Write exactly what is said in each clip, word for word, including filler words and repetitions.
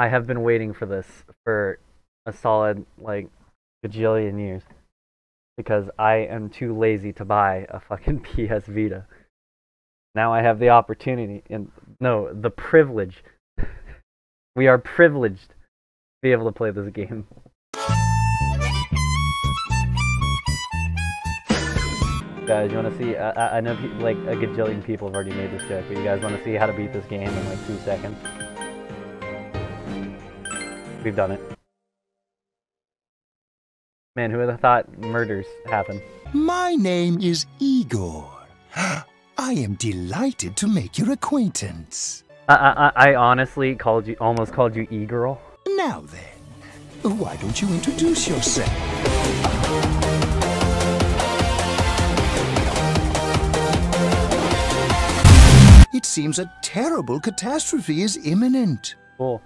I have been waiting for this for a solid, like, gajillion years. Because I am too lazy to buy a fucking P S Vita. Now I have the opportunity, and no, the privilege. We are privileged to be able to play this game. Guys, you want to see, I, I know like a gajillion people have already made this joke, but you guys want to see how to beat this game in like two seconds? We've done it. Man, who would have thought murders happen? My name is Igor. I am delighted to make your acquaintance. I, I, I honestly called you, almost called you e-girl. Now then, why don't you introduce yourself? It seems a terrible catastrophe is imminent. Cool.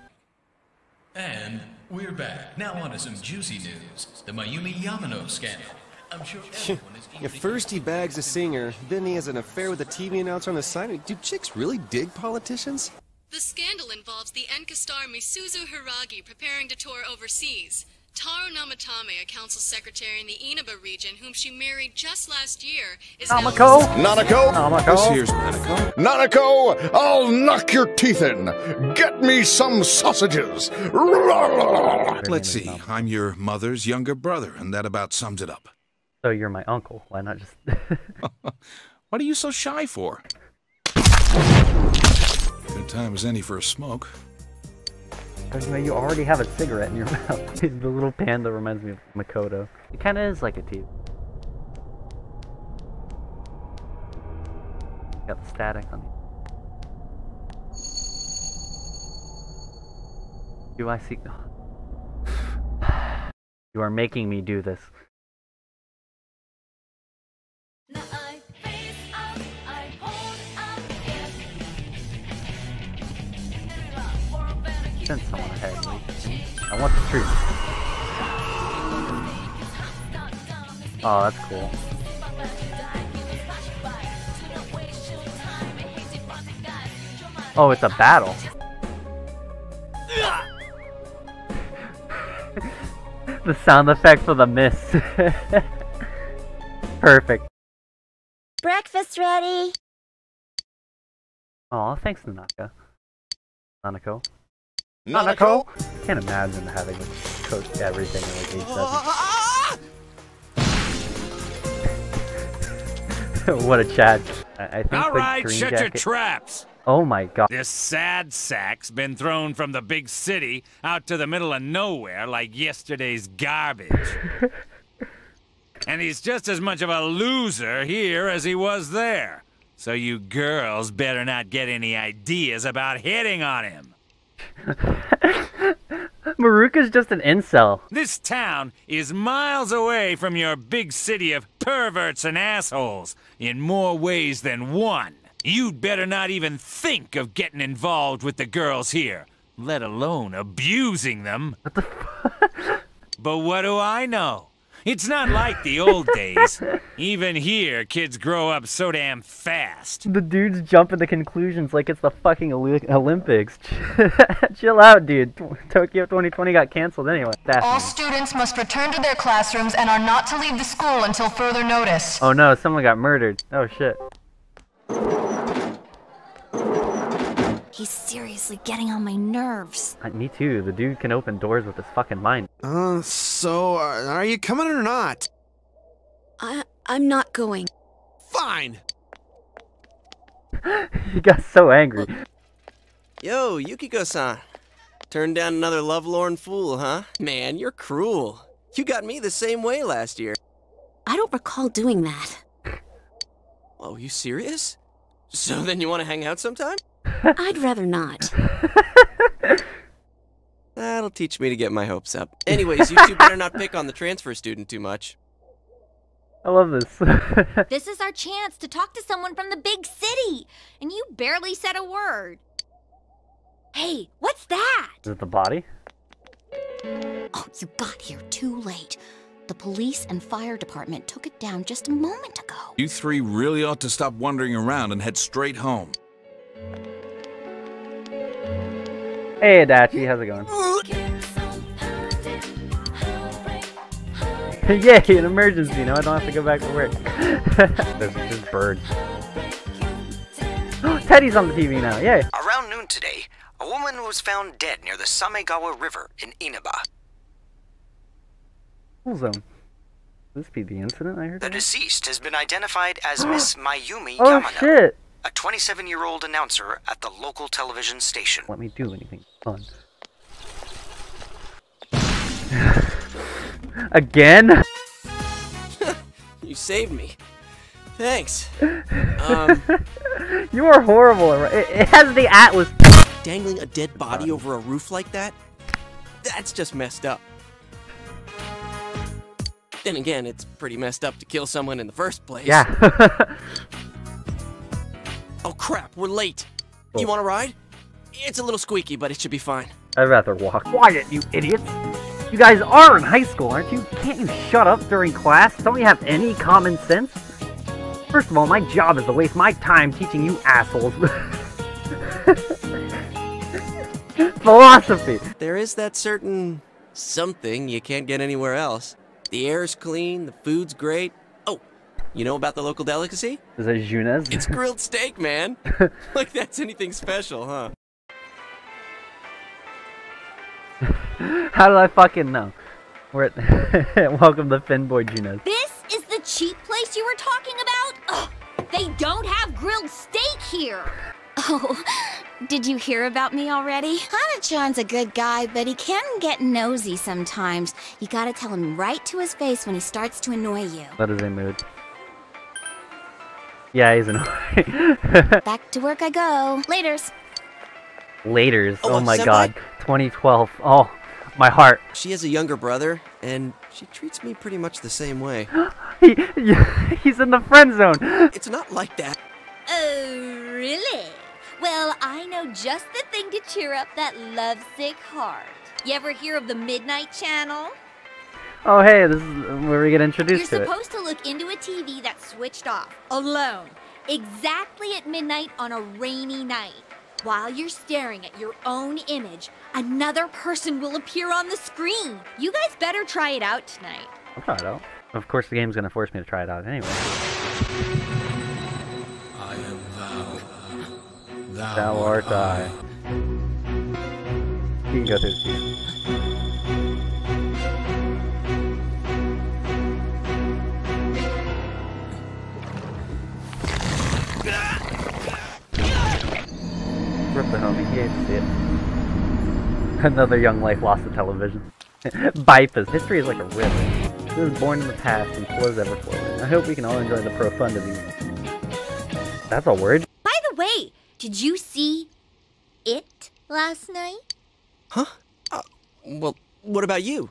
And we're back. Now on to some juicy news. The Mayumi Yamano scandal. I'm sure everyone is eating. If first he bags a singer, then he has an affair with a T V announcer on the side. Do chicks really dig politicians? The scandal involves the Enka star Misuzu Hiragi preparing to tour overseas. Taro Namatame, a council secretary in the Inaba region, whom she married just last year, is Nanako. Nanako. Nanako. This here's Nanako. Nanako, I'll knock your teeth in. Get me some sausages. Let's see. I'm your mother's younger brother, and that about sums it up. So you're my uncle. Why not just? What are you so shy for? Good time as any for a smoke. You already have a cigarette in your mouth. The little panda reminds me of Makoto. It kind of is like a teeth. Got the static on me. Do I see... You are making me do this. Send someone ahead. I want the truth. Oh, that's cool. Oh, it's a battle. The sound effect for the miss. Perfect. Breakfast ready. Oh, thanks, Nanaka. Nanako. Nanako? I can't imagine having to coach everything in like eight seconds. What a chat. I, I think Alright, shut jacket... your traps! Oh my god. This sad sack's been thrown from the big city out to the middle of nowhere like yesterday's garbage. And he's just as much of a loser here as he was there. So you girls better not get any ideas about hitting on him. Maruka's just an incel. This town is miles away from your big city of perverts and assholes in more ways than one. You'd better not even think of getting involved with the girls here, let alone abusing them. What the fuck? But what do I know? It's not like the old days. Even here, kids grow up so damn fast. The dude's jumping to conclusions like it's the fucking Olympics. Chill out, dude. Tokyo twenty twenty got canceled anyway. That's All me. Students must return to their classrooms and are not to leave the school until further notice. Oh no, someone got murdered. Oh shit. He's seriously getting on my nerves. Uh, me too. The dude can open doors with his fucking mind. Uh, so, are, are you coming or not? I, I'm not going. Fine! He got so angry. Uh, yo, Yukiko-san. Turned down another lovelorn fool, huh? Man, you're cruel. You got me the same way last year. I don't recall doing that. Oh, you serious? So then you want to hang out sometime? I'd rather not. That'll teach me to get my hopes up. Anyways, you two better not pick on the transfer student too much. I love this. This is our chance to talk to someone from the big city, and you barely said a word. Hey, what's that? Is it the body? Oh, you got here too late. The police and fire department took it down just a moment ago. You three really ought to stop wandering around and head straight home. Hey Adachi, how's it going? Yay, an emergency, no I don't have to go back to work. There's just birds. Teddy's on the T V now, yay! Around noon today, a woman was found dead near the Samegawa River in Inaba. Cool zone. This be the incident I heard? The deceased has been identified as Miss Mayumi oh, Yamano, shit. a twenty-seven-year-old announcer at the local television station. Let me do anything fun. Again? You saved me. Thanks. Um, you are horrible. It, it has the Atlas. Dangling a dead body God. over a roof like that? That's just messed up. Then again, it's pretty messed up to kill someone in the first place. Yeah. Oh crap, we're late. Cool. You want a ride? It's a little squeaky, but it should be fine. I'd rather walk. Quiet, you idiots. You guys are in high school, aren't you? Can't you shut up during class? Don't you have any common sense? First of all, my job is to waste my time teaching you assholes. Philosophy. There is that certain something you can't get anywhere else. The air's clean, the food's great. Oh, you know about the local delicacy? Is that Junes? It's grilled steak, man. Like that's anything special, huh? How did I fucking know? We're at Welcome to Finboy Junes. This is the cheap place you were talking about? Ugh, they don't have grilled steak here. Oh, did you hear about me already? Hana-chan's a good guy, but he can get nosy sometimes. You gotta tell him right to his face when he starts to annoy you. That is a mood. Yeah, he's annoying. Back to work I go. Laters. Laters. Oh, oh my god. twenty twelve. Oh, my heart. She has a younger brother, and she treats me pretty much the same way. he, he's in the friend zone. It's not like that. Oh, really? Well, I know just the thing to cheer up that lovesick heart. You ever hear of the Midnight Channel? Oh, hey, this is where we get introduced to it. You're supposed to look into a T V that's switched off, alone, exactly at midnight on a rainy night. While you're staring at your own image, another person will appear on the screen. You guys better try it out tonight. I'll try it out. Of course, the game's going to force me to try it out anyway. Thou, Thou art I. I. You can go through the queue. Rip the homie, you didn't see it. Another young life lost to television. Bypass. History is like a river. It was born in the past and flows ever flowing. I hope we can all enjoy the profundity. That's a word? By the way, did you see it last night? Huh? Uh, well, what about you?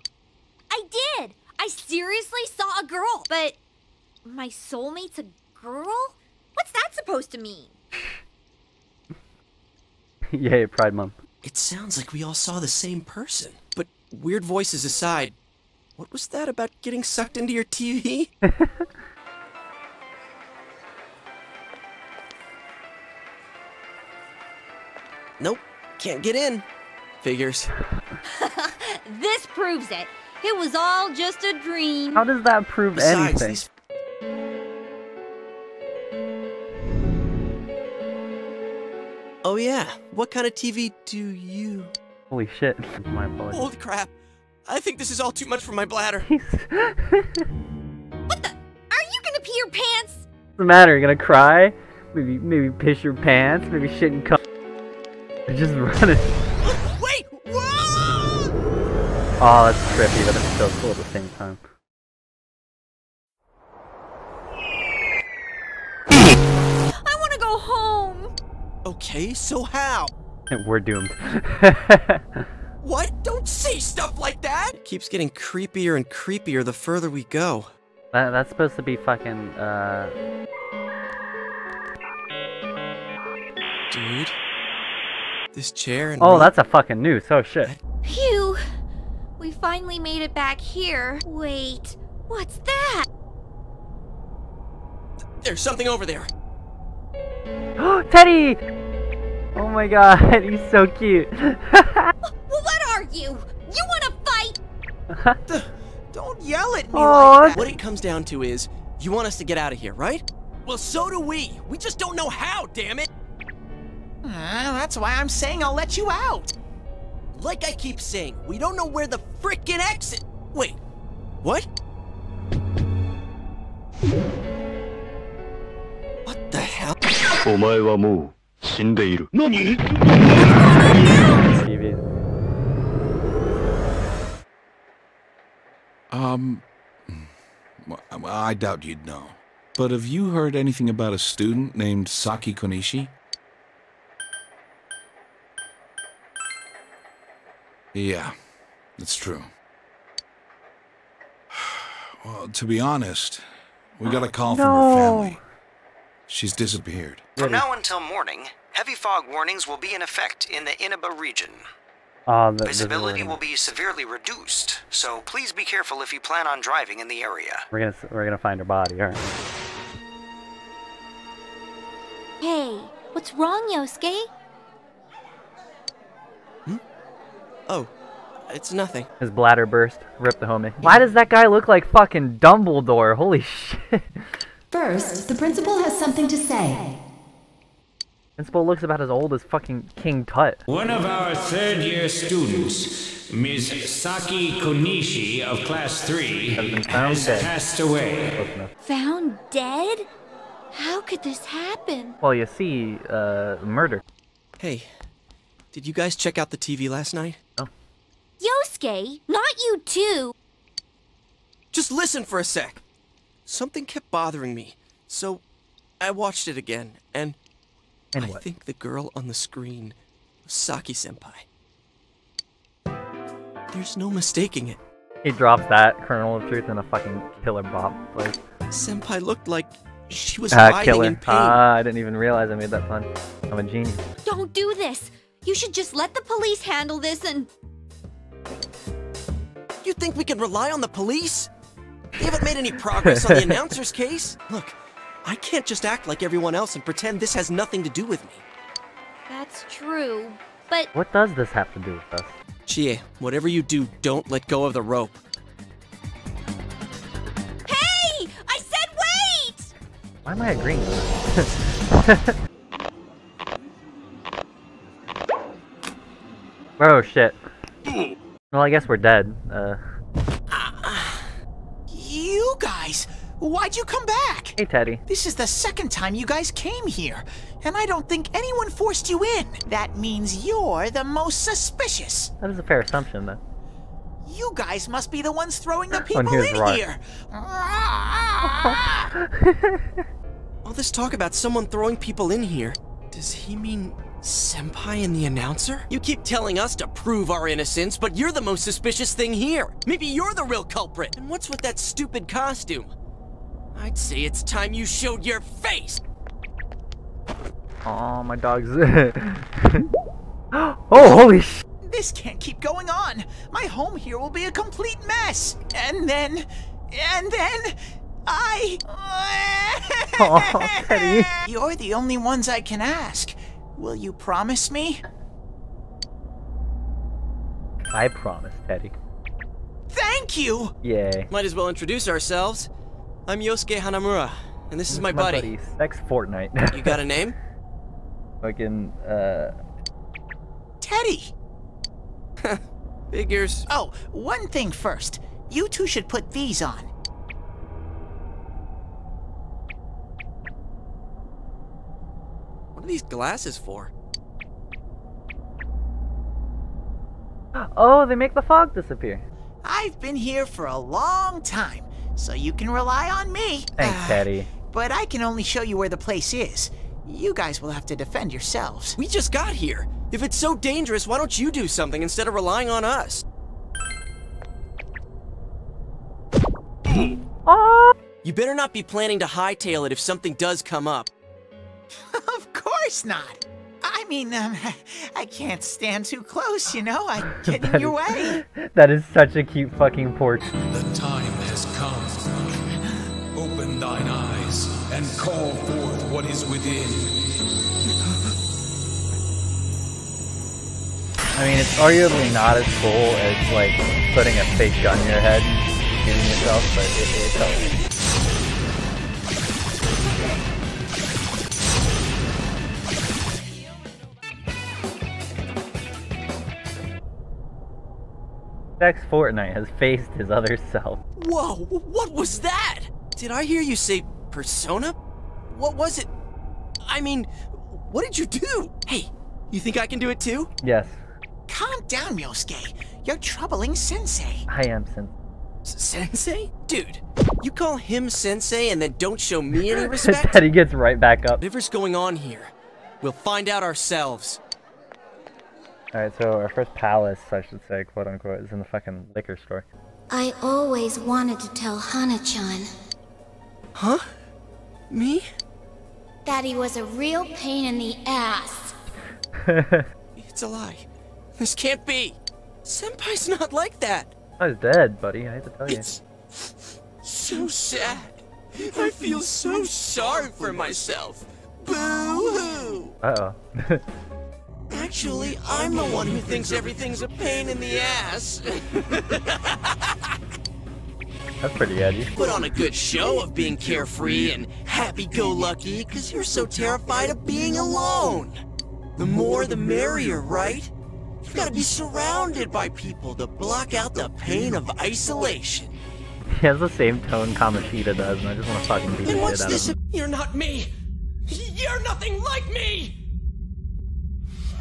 I did! I seriously saw a girl, but my soulmate's a girl? What's that supposed to mean? Yay, Pride Month. It sounds like we all saw the same person. But weird voices aside, what was that about getting sucked into your T V? Nope, can't get in. Figures. This proves it. It was all just a dream. How does that prove Besides, anything? These... Oh yeah, what kind of T V do you... Holy shit, my blood. Holy crap, I think this is all too much for my bladder. What the? Are you gonna pee your pants? What's the matter, you gonna cry? Maybe, maybe piss your pants, maybe shit and cum. They're just running. Wait! Whoa! Oh, that's trippy, but it's so cool at the same time. I want to go home! Okay, so how? We're doomed. What? Don't say stuff like that! It keeps getting creepier and creepier the further we go. That, that's supposed to be fucking, uh... dude? This chair and... Oh, that's a fucking noose. Oh, shit. Phew. We finally made it back here. Wait, what's that? There's something over there. Teddy! Oh my god, he's so cute. What are you? You wanna fight? the, don't yell at me Aww. like that. What it comes down to is, you want us to get out of here, right? Well, so do we. We just don't know how, damn it. Uh, that's why I'm saying I'll let you out. Like I keep saying, we don't know where the frickin' exit... Wait, what? What the hell? Um... I doubt you'd know. But have you heard anything about a student named Saki Konishi? Yeah, that's true. Well, to be honest, we got a call no. from her family. She's disappeared. From now until morning, heavy fog warnings will be in effect in the Inaba region. Uh, the, Visibility the will be severely reduced, so please be careful if you plan on driving in the area. We're gonna we're gonna find her body, aren't we? Hey, what's wrong, Yosuke? Hmm? Oh, it's nothing. His bladder burst. Rip the homie. Why does that guy look like fucking Dumbledore? Holy shit! First, the principal has something to say. Principal looks about as old as fucking King Tut. One of our third-year students, Miz Saki Konishi of class three, has dead. passed away. Found dead? How could this happen? Well, you see, uh, murder. Hey, did you guys check out the T V last night? Oh. Yosuke, not you too! Just listen for a sec. Something kept bothering me, so I watched it again, and... And I what? think the girl on the screen was Saki-senpai. There's no mistaking it. He drops that kernel of truth in a fucking killer bop. Like, senpai looked like she was uh, hiding killer. in pain. Ah, I didn't even realize I made that pun. I'm a genius. Don't do this! You should just let the police handle this and... You think we can rely on the police? They haven't made any progress on the announcer's case. Look. I can't just act like everyone else and pretend this has nothing to do with me. That's true, but... What does this have to do with us? Chie, whatever you do, don't let go of the rope. Hey! I said wait! Why am I agreeing with this? Oh, shit. Well, I guess we're dead. Uh... Uh, you guys! Why'd you come back? Hey, Teddy. This is the second time you guys came here, and I don't think anyone forced you in. That means you're the most suspicious. That is a fair assumption, though. You guys must be the ones throwing the people in right. here. All this talk about someone throwing people in here, does he mean senpai and the announcer? You keep telling us to prove our innocence, but you're the most suspicious thing here. Maybe you're the real culprit. And what's with that stupid costume? I'd say it's time you showed your face! Oh, my dog's... Oh, holy sh... This can't keep going on! My home here will be a complete mess! And then... And then... I... Oh, Teddy. You're the only ones I can ask. Will you promise me? I promise, Teddy. Thank you! Yay. Might as well introduce ourselves. I'm Yosuke Hanamura, and this, this is my, my buddy. buddy. Sex Fortnite. You got a name? Fucking, uh... Teddy! Figures. Oh, one thing first. You two should put these on. What are these glasses for? Oh, they make the fog disappear. I've been here for a long time. So you can rely on me. Thanks, Teddy. Uh, but I can only show you where the place is. You guys will have to defend yourselves. We just got here. If it's so dangerous, why don't you do something instead of relying on us? You better not be planning to hightail it if something does come up. Of course not. I mean, um, I can't stand too close, you know? I get in your way. That is such a cute fucking porch. The time has come. Open thine eyes and call forth what is within. I mean, it's arguably not as cool as, like, putting a fake gun in your head and shooting yourself, but it, it's helpful. Next Fortnite has faced his other self. Whoa, what was that? Did I hear you say persona? What was it? I mean, what did you do? Hey, you think I can do it too? Yes. Calm down, Yosuke. You're troubling Sensei. I am Sensei. Sensei? Dude, you call him Sensei and then don't show me any respect? He gets right back up. Whatever's going on here, we'll find out ourselves. Alright, so our first palace, I should say, quote unquote, is in the fucking liquor store. I always wanted to tell Hana-chan. Huh? Me? That he was a real pain in the ass. It's a lie. This can't be. Senpai's not like that. I was dead, buddy. I had to tell you. It's so sad. I feel so sorry for myself. Boo-hoo. Uh-oh. Actually, I'm the one who thinks everything's a pain in the ass. That's pretty edgy. Put on a good show of being carefree and happy-go-lucky, because you're so terrified of being alone. The more the merrier, right? You've got to be surrounded by people to block out the pain of isolation. He has the same tone Kamishita does, and I just want to fucking beat the shit out of him. And what's this? You're not me! You're nothing like me!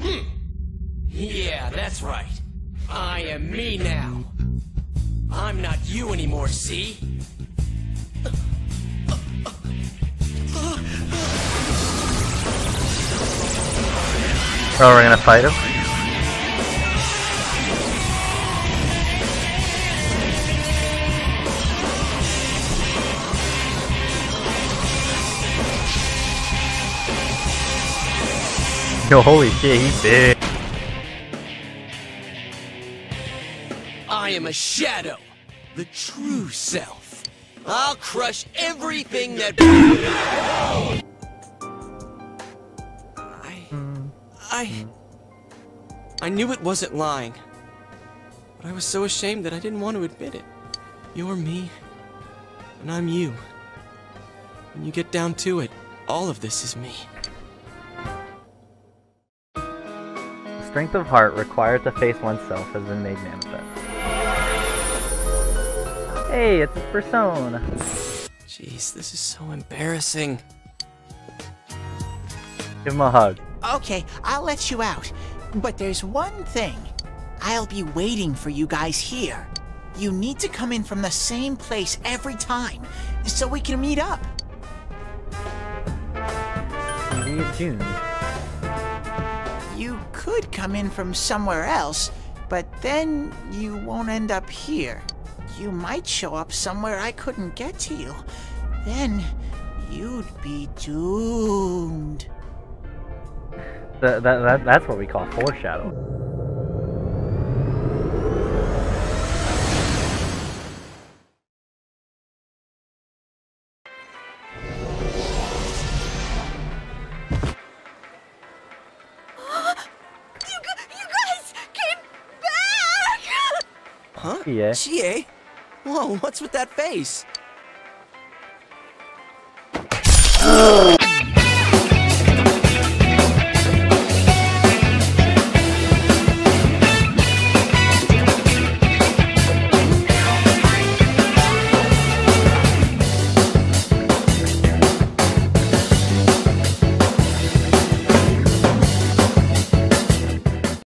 Hmm. Yeah, that's right. I am me now. I'm not you anymore, see? Oh, we're gonna fight him? Yo, holy shit, he's big. I am a shadow, the true self. I'll crush everything that. I, I, I knew it wasn't lying, but I was so ashamed that I didn't want to admit it. You're me, and I'm you. When you get down to it, all of this is me. Strength of heart required to face oneself has been made manifest. Hey, it's a persona. Jeez, this is so embarrassing. Give him a hug. Okay, I'll let you out. But there's one thing. I'll be waiting for you guys here. You need to come in from the same place every time, so we can meet up. Maybe it's June. You could come in from somewhere else, but then you won't end up here. You might show up somewhere I couldn't get to you. Then you'd be doomed. That, that, that, that's what we call foreshadow. Yeah. Chie? Whoa, what's with that face? Oh.